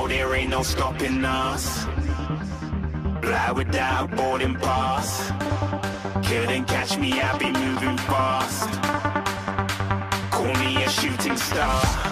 know there ain't no stopping us. Fly without boarding pass. Couldn't catch me, I'll be moving fast. Call me a shooting star.